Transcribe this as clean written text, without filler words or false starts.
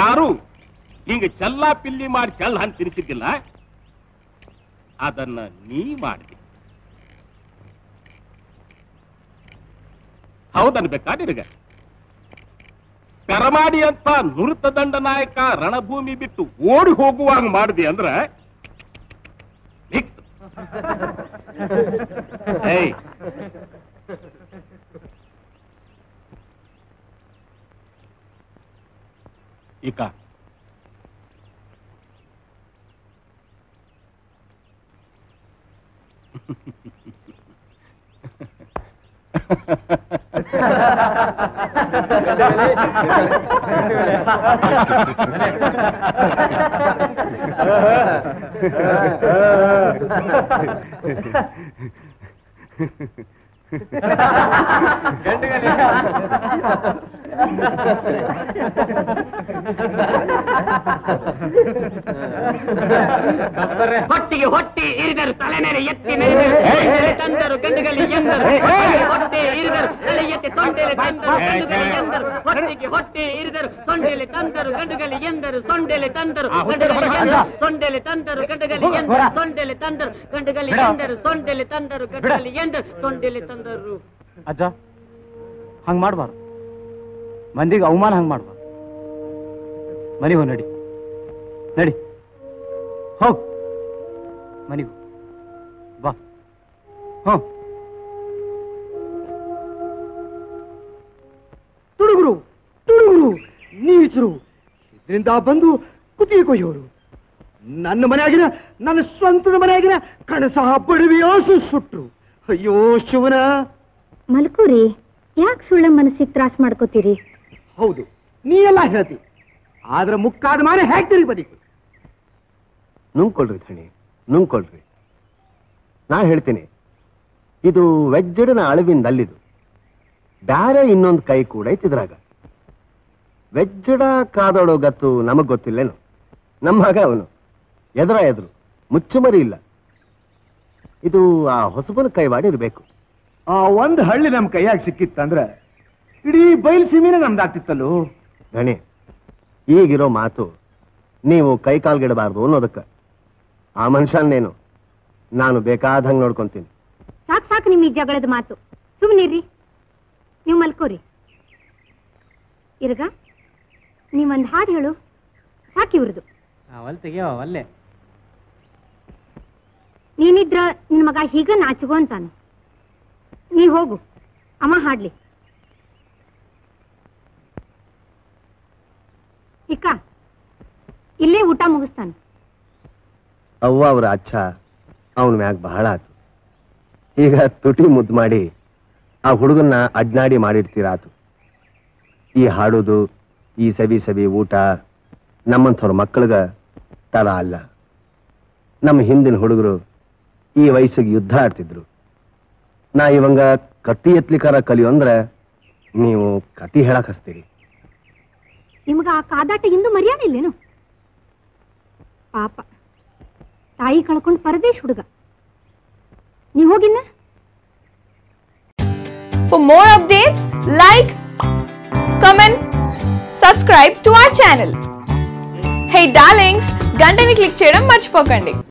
ಯಾರು ಹಿಂಗೆ ಚಲ್ಲಾ ಪಿಲ್ಲಿ ಮಾಡಿ ಚಲ್ ಅಂತ ತಿನ್ಸಿರ್ಕಿಲ್ಲ, ಅದನ್ನ ನೀ ಮಾಡಿದೆ. ಹೌದನ್ಬೇಕಾ ನಿನಗ? ಕರಮಾಡಿ ಅಂತ ನುರಿತ ದಂಡ ನಾಯಕ ರಣಭೂಮಿ ಬಿಟ್ಟು ಓಡಿ ಹೋಗುವಾಗ ಮಾಡಿದೆ ಅಂದ್ರ ಈಗ ಹೊಟ್ಟಿಗೆ ಹೊಟ್ಟಿ ಇರಿದರು ತಲೆನೆರೆ ಎತ್ತಿ ನೆರೆ ತಂದರು ಗಂಡುಗಲಿ ಎಂದರು. ಹೊಟ್ಟೆ ಇರಿದರು ತಲೆ ಎತ್ತಿ ತೊಂಡೆಲೆ ತಂದರು ಗಂಡುಗಲಿ ಎಂದರು. ಹೊಟ್ಟಿಗೆ ಹೊಟ್ಟಿ ಇರಿದರು ತೊಂಡೆಲೆ ತಂದರು ಗಂಡುಗಲಿ ಎಂದರು. ಸೊಂಡೆಲೆ ತಂದರು ಗಂಡುಗಲಿ ಎಂದರು. ಸೊಂಡೆಲೆ ತಂದರು ಗಂಡುಗಲಿ ಎಂದರು. ಸೊಂಡೆಲೆ ತಂದರು ಗಂಡುಗಲಿ ಎಂದರು. ಸೊಂಡೆಲೆ ತಂದರು ಗಂಡುಗಲಿ ಎಂದರು. ಸೊಂಡೆಲೆ ತಂದರು. ಅಜ್ಜ ಹಂಗ ಮಾಡ್ಬಾರ್ದು, ಮಂದಿಗೆ ಅವಮಾನ ಹಂಗ ಮಾಡ್ಬಾರ್ದು. ಮನಿ ಹೋ, ನಡಿ ನಡಿ, ಹೋಗ್ ಮನಿಗೂ ಬಾ. ಹೋ ತುಡುಗರು ತುಡುಗರು ನೀಚರು, ಇದರಿಂದ ಬಂದು ಕುತ್ತಿಗೆ ಕೊಯ್ಯೋರು, ನನ್ನ ಮನೆಯಾಗಿನ ನನ್ನ ಸ್ವಂತದ ಮನೆಯಾಗಿನ ಕಣಸಹ ಬಡವಿಯಾಸು ಸುಟ್ರು. ಅಯ್ಯೋ ಶಿವನ ಮಲ್ಕೂರಿ, ಯಾಕೆ ಸುಳ್ಳ ಮನಸ್ಸಿಗೆ ತ್ರಾಸ ಮಾಡ್ಕೋತೀರಿ? ಹೌದು, ನೀವೆಲ್ಲ ಹೇಳ್ತೀವಿ, ಆದ್ರೆ ಮುಕ್ಕಾದ ಮಾನೆ ಹೇಗೆ ತಿರುಗಿ ಬದಿಗೆ ನುಂಗ್ಕೊಳ್ರಿ ಧಣಿ, ನುಂಗ್ಕೊಳ್ರಿ. ನಾ ಹೇಳ್ತೀನಿ, ಇದು ವೆಜ್ಜಡನ ಅಳವಿಂದ ಅಲ್ಲಿದು ಬ್ಯಾರೆ ಇನ್ನೊಂದು ಕೈ ಕೂಡ ಐತಿದ್ರಾಗ. ವೆಜ್ಜಡ ಕಾದೋಡೋ ಗತ್ತು ನಮಗ್ ಗೊತ್ತಿಲ್ಲೇನು? ನಮ್ಮ ಮಗ ಅವನು ಎದುರ ಎದುರು ಮುಚ್ಚುಮರಿ ಇಲ್ಲ. ಇದು ಆ ಹೊಸಬನ ಕೈವಾಡಿ ಇರಬೇಕು. ಆ ಒಂದು ಹಳ್ಳಿ ನಮ್ ಕೈಯಾಗಿ ಸಿಕ್ಕಿತ್ತಂದ್ರೆ ಇಡೀ ಬಯಲು ಸೀಮೆನೇ ನಮ್ದಾಗ್ತಿತ್ತಲ್ಲೋ. ಗಣಿ, ಈಗಿರೋ ಮಾತು ನೀವು ಕೈ ಕಾಲ್ಗಿಡಬಾರ್ದು ಅನ್ನೋದಕ್ಕೆ. ಆ ಮನುಷ್ಯನ್ನೇನು ನಾನು ಬೇಕಾದಂಗೆ ನೋಡ್ಕೊಂತೀನಿ. ಸಾಕು ಸಾಕು ನಿಮ್ ಈ ಜಗಳದ ಮಾತು, ಸುಮ್ಮನಿರ್ರಿ. ನೀವು ಮಲ್ಕೋರಿ. ಇರ್ಗ, ನೀವೊಂದು ಹಾಡು ಹೇಳು, ಸಾಕಿ ಇವ್ರದು. ಅವಲ್ಲೆ ನೀನಿದ್ರ ನಿನ್ ಮಗ ಹೀಗ ನಾಚಗೋ ಅಂತಾನು. ನೀ ಹೋಗು, ಅಮ್ಮ ಹಾಡ್ಲಿ. ಇಕ್ಕ ಇಲ್ಲೇ ಊಟ ಮುಗಿಸ್ತಾನೆ. ಅವ್ವ ಅವ್ರ ಅಚ್ಚ ಅವನ ಮ್ಯಾಗ ಬಹಳ ಆತು. ಈಗ ತುಟಿ ಮುದ್ದು ಮಾಡಿ ಆ ಹುಡುಗನ್ನ ಅಡ್ನಾಡಿ ಮಾಡಿರ್ತೀರಾತು. ಈ ಹಾಡೋದು, ಈ ಸವಿ ಸವಿ ಊಟ ನಮ್ಮಂಥವ್ರ ಮಕ್ಕಳಿಗೆ ತಡ ಅಲ್ಲ. ನಮ್ಮ ಹಿಂದಿನ ಹುಡುಗರು ಈ ವಯಸ್ಸಿಗೆ ಯುದ್ಧ ಆಡ್ತಿದ್ರು. ನಾ ಇವಂಗ ಕತ್ತಿ ಎತ್ಲಿಕಾರ ಕಲಿಯೋ ಅಂದ್ರೆ ನೀವು ಕತಿ ಹೇಳಕ್ ಹಚ್ತೀರಿ. ನಿಮ್ಗ ಆ ಕಾದಾಟ ಇಂದು ಮರ್ಯಾದೆ ಇಲ್ಲೇನು? ಪಾಪ ತಾಯಿ ಕಳ್ಕೊಂಡು ಪರದೇಶ್ ಹುಡುಗ. ನೀವು ಹೋಗಿನ್ನ. For more updates, like, comment, subscribe to our channel. Hey darlings, గంటని క్లిక్ చేయడం మర్చిపోకండి.